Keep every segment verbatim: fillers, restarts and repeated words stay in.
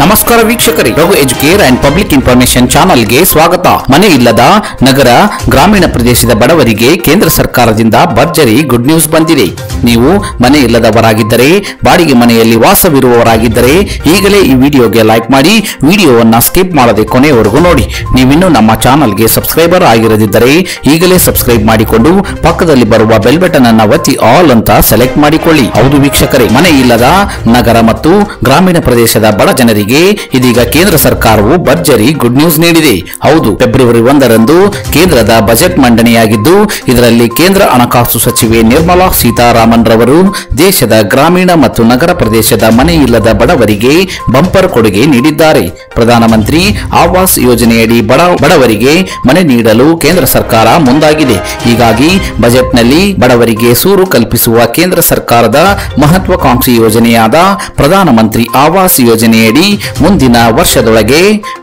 ನಮಸ್ಕಾರ ವೀಕ್ಷಕರೇ, Raghu Educare and public information channel ಗೆ ಸ್ವಾಗತ. ಮನೆ ಇಲ್ಲದ ನಗರ ಗ್ರಾಮೀಣ ಪ್ರದೇಶದ ಬಡವರಿಗೆ ಕೇಂದ್ರ ಸರ್ಕಾರದಿಂದ ಭರ್ಜರಿ ಗುಡ್ ನ್ಯೂಸ್ ಬಂದಿದೆ. ನೀವು ಮನೆ ಇಲ್ಲದವರಾಗಿದ್ದರೆ, ಬಾಡಿಗೆ ಮನೆಯಲ್ಲಿ ವಾಸವಿರುವವರಾಗಿದ್ದರೆ ಈಗಲೇ ಈ ವಿಡಿಯೋಗೆ ಲೈಕ್ ಮಾಡಿ, ವಿಡಿಯೋವನ್ನ ಸ್ಕಿಪ್ ಮಾಡದೆ ಕೊನೆಯವರೆಗೂ ನೋಡಿ. ನೀವಿನ್ನೂ ನಮ್ಮ ಚಾನೆಲ್ ಗೆ ಸಬ್ಸ್ಕ್ರೈಬರ್ ಆಗಿರದಿದ್ದರೆ ಈಗಲೇ ಸಬ್ಸ್ಕ್ರೈಬ್ ಮಾಡಿಕೊಂಡು ಪಕ್ಕದಲ್ಲಿ ಬರುವ ಬೆಲ್ ಬಟನ್ ಅನ್ನು ಒತ್ತಿ ಆಲ್ ಅಂತ ಸೆಲೆಕ್ಟ್ ಮಾಡಿಕೊಳ್ಳಿ. ಹೌದು ವೀಕ್ಷಕರೇ, ಮನೆ ಇಲ್ಲದ ನಗರ ಮತ್ತು ಗ್ರಾಮೀಣ ಪ್ರದೇಶದ ಬಡ ಜನರಿಗೆ ಇದೀಗ ಕೇಂದ್ರ ಸರ್ಕಾರವು ಭರ್ಜರಿ ಗುಡ್ ನ್ಯೂಸ್ ನೀಡಿದೆ. ಹೌದು, ಫೆಬ್ರವರಿ ಒಂದರಂದು ಕೇಂದ್ರದ ಬಜೆಟ್ ಮಂಡನೆಯಾಗಿದ್ದು, ಇದರಲ್ಲಿ ಕೇಂದ್ರ ಹಣಕಾಸು ಸಚಿವೆ ನಿರ್ಮಲಾ ಸೀತಾರಾಮನ್ ರವರು ದೇಶದ ಗ್ರಾಮೀಣ ಮತ್ತು ನಗರ ಪ್ರದೇಶದ ಮನೆ ಇಲ್ಲದ ಬಡವರಿಗೆ ಬಂಪರ್ ಕೊಡುಗೆ ನೀಡಿದ್ದಾರೆ. ಪ್ರಧಾನಮಂತ್ರಿ ಆವಾಸ್ ಯೋಜನೆಯಡಿ ಬಡ ಬಡವರಿಗೆ ಮನೆ ನೀಡಲು ಕೇಂದ್ರ ಸರ್ಕಾರ ಮುಂದಾಗಿದೆ. ಹೀಗಾಗಿ ಬಜೆಟ್ನಲ್ಲಿ ಬಡವರಿಗೆ ಸೂರು ಕಲ್ಪಿಸುವ ಕೇಂದ್ರ ಸರ್ಕಾರದ ಮಹತ್ವಾಕಾಂಕ್ಷಿ ಯೋಜನೆಯಾದ ಪ್ರಧಾನಮಂತ್ರಿ ಆವಾಸ್ ಯೋಜನೆಯಡಿ ಮುಂದಿನ ವರ್ಷದೊಳಗೆ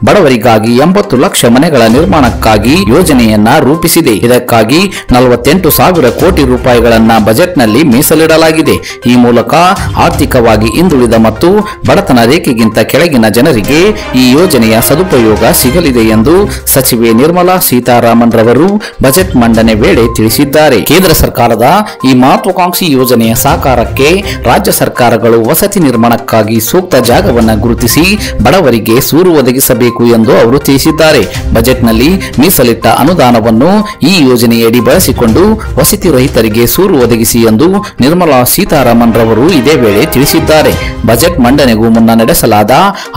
ಬಡವರಿಗಾಗಿ ಎಂಬತ್ತು ಲಕ್ಷ ಮನೆಗಳ ನಿರ್ಮಾಣಕ್ಕಾಗಿ ಯೋಜನೆಯನ್ನ ರೂಪಿಸಿದೆ. ಇದಕ್ಕಾಗಿ ನಲವತ್ತೆಂಟು ಸಾವಿರ ಕೋಟಿ ರೂಪಾಯಿಗಳನ್ನ ಬಜೆಟ್ನಲ್ಲಿ ಮೀಸಲಿಡಲಾಗಿದೆ. ಈ ಮೂಲಕ ಆರ್ಥಿಕವಾಗಿ ಹಿಂದುಳಿದ ಮತ್ತು ಬಡತನ ರೇಖೆಗಿಂತ ಕೆಳಗಿನ ಜನರಿಗೆ ಈ ಯೋಜನೆಯ ಸದುಪಯೋಗ ಸಿಗಲಿದೆ ಎಂದು ಸಚಿವೆ ನಿರ್ಮಲಾ ಸೀತಾರಾಮನ್ ರವರು ಬಜೆಟ್ ಮಂಡನೆ ವೇಳೆ ತಿಳಿಸಿದ್ದಾರೆ. ಕೇಂದ್ರ ಸರ್ಕಾರದ ಈ ಮಹತ್ವಾಕಾಂಕ್ಷಿ ಯೋಜನೆಯ ಸಾಕಾರಕ್ಕೆ ರಾಜ್ಯ ಸರ್ಕಾರಗಳು ವಸತಿ ನಿರ್ಮಾಣಕ್ಕಾಗಿ ಸೂಕ್ತ ಜಾಗವನ್ನು ಗುರುತಿಸಿ ಬಡವರಿಗೆ ಸೂರು ಒದಗಿಸಬೇಕು ಎಂದು ಅವರು ತಿಳಿಸಿದ್ದಾರೆ. ಬಜೆಟ್ನಲ್ಲಿ ಮೀಸಲಿಟ್ಟ ಅನುದಾನವನ್ನು ಈ ಯೋಜನೆಯಡಿ ಬಳಸಿಕೊಂಡು ವಸತಿ ರಹಿತರಿಗೆ ಸೂರು ಒದಗಿಸಿ ಎಂದು ನಿರ್ಮಲಾ ಸೀತಾರಾಮನ್ ರವರು ಇದೇ ವೇಳೆ ತಿಳಿಸಿದ್ದಾರೆ. ಬಜೆಟ್ ಮಂಡನೆಗೂ ಮುನ್ನ ನಡೆಸಲಾದ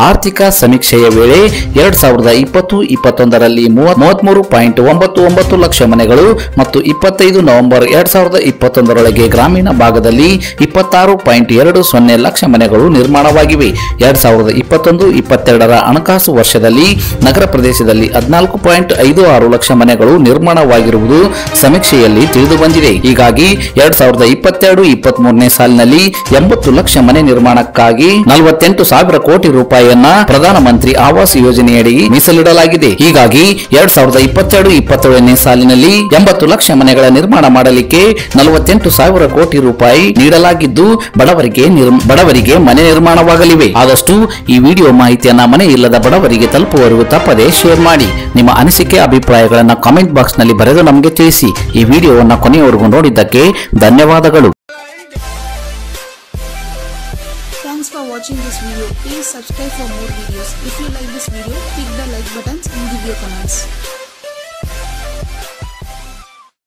ಆರ್ಥಿಕ ಸಮೀಕ್ಷೆಯ ವೇಳೆ ಎರಡ್ ಸಾವಿರದ ಇಪ್ಪತ್ತು ಇಪ್ಪತ್ತೊಂದರಲ್ಲಿ ಮೂವತ್ಮೂರು ಪಾಯಿಂಟ್ ಒಂಬತ್ತು ಒಂಬತ್ತು ಲಕ್ಷ ಮನೆಗಳು ಮತ್ತು ಇಪ್ಪತ್ತೈದು ನವೆಂಬರ್ ಎರಡ್ ಸಾವಿರದ ಇಪ್ಪತ್ತೊಂದರೊಳಗೆ ಗ್ರಾಮೀಣ ಭಾಗದಲ್ಲಿ ಇಪ್ಪತ್ತಾರು ಪಾಯಿಂಟ್ ಎರಡು ಸೊನ್ನೆ ಲಕ್ಷ ಮನೆಗಳು ನಿರ್ಮಾಣವಾಗಿವೆ. ಎರಡ್ ಸಾವಿರದ ಇಪ್ಪತ್ತೊಂದು ಇಪ್ಪತ್ತೆರಡರ ಹಣಕಾಸು ವರ್ಷದಲ್ಲಿ ನಗರ ಪ್ರದೇಶದಲ್ಲಿ ಹದಿನಾಲ್ಕು ಪಾಯಿಂಟ್ ಐದು ಆರು ಲಕ್ಷ ಮನೆಗಳು ನಿರ್ಮಾಣವಾಗಿರುವುದು ಸಮೀಕ್ಷೆಯಲ್ಲಿ ತಿಳಿದುಬಂದಿದೆ. ಹೀಗಾಗಿ ಎರಡ್ ಸಾವಿರದ ಇಪ್ಪತ್ತೆರಡು ಇಪ್ಪತ್ತ್ ಮೂರನೇ ಸಾಲಿನಲ್ಲಿ ಎಂಬತ್ತು ಲಕ್ಷ ಮನೆ ನಿರ್ಮಾಣಕ್ಕಾಗಿ ನಲವತ್ತೆಂಟು ಸಾವಿರ ಕೋಟಿ ರೂಪಾಯಿಯನ್ನ ಪ್ರಧಾನಮಂತ್ರಿ ಆವಾಸ್ ಯೋಜನೆಯಡಿ ಮೀಸಲಿಡಲಾಗಿದೆ. ಹೀಗಾಗಿ ಎರಡ್ ಸಾವಿರದ ಇಪ್ಪತ್ತೆರಡು ಇಪ್ಪತ್ತೇಳನೇ ಸಾಲಿನಲ್ಲಿ ಎಂಬತ್ತು ಲಕ್ಷ ಮನೆಗಳ ನಿರ್ಮಾಣ ಮಾಡಲಿಕ್ಕೆ ನಲವತ್ತೆಂಟು ಸಾವಿರ ಕೋಟಿ ರೂಪಾಯಿ ನೀಡಲಾಗಿದ್ದು, ಬಡವರಿಗೆ ಬಡವರಿಗೆ ಮನೆ ನಿರ್ಮಾಣವಾಗಲಿವೆ. ಆದಷ್ಟು ಈ ವಿಡಿಯೋ ಮಾಹಿತಿಯನ್ನ ಮನೆ ಇಲ್ಲದ ಬಡವರಿಗೆ ತಲುಪುವವರೆಗೂ ತಪ್ಪದೆ ಶೇರ್ ಮಾಡಿ. ನಿಮ್ಮ ಅನಿಸಿಕೆ ಅಭಿಪ್ರಾಯಗಳನ್ನು ಕಾಮೆಂಟ್ ಬಾಕ್ಸ್ ನಲ್ಲಿ ಬರೆದು ನಮಗೆ ತಿಳಿಸಿ. ಈ ವಿಡಿಯೋವನ್ನು ಕೊನೆಯವರೆಗೂ ನೋಡಿದ್ದಕ್ಕೆ ಧನ್ಯವಾದಗಳು. Thanks for watching this video. Please subscribe for more videos. If you like this video, click the like buttons and give your comments.